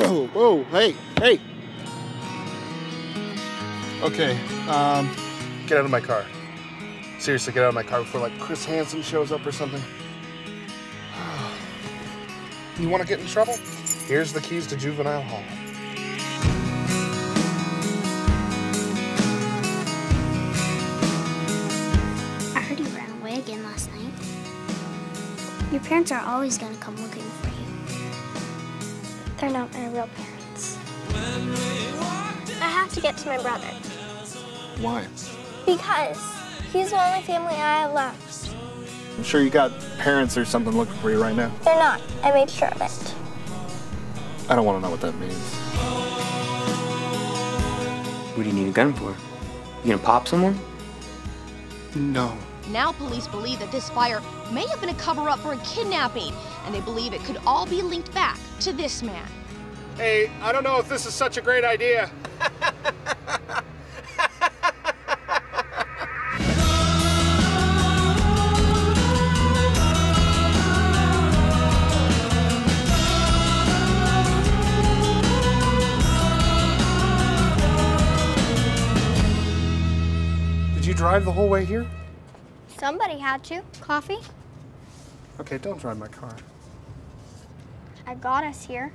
Whoa, whoa, hey, hey. Okay, get out of my car. Seriously, get out of my car before, like, Chris Hansen shows up or something. You want to get in trouble? Here's the keys to juvenile hall. I heard you ran away again last night. Your parents are always going to come looking for you. They're not my real parents. I have to get to my brother. Why? Because he's the only family I have left. I'm sure you got parents or something looking for you right now. They're not. I made sure of it. I don't want to know what that means. What do you need a gun for? You gonna pop someone? No. Now police believe that this fire may have been a cover-up for a kidnapping, and they believe it could all be linked back to this man. Hey, I don't know if this is such a great idea. Did you drive the whole way here? Somebody had to. Coffee? Okay, don't drive my car. I got us here.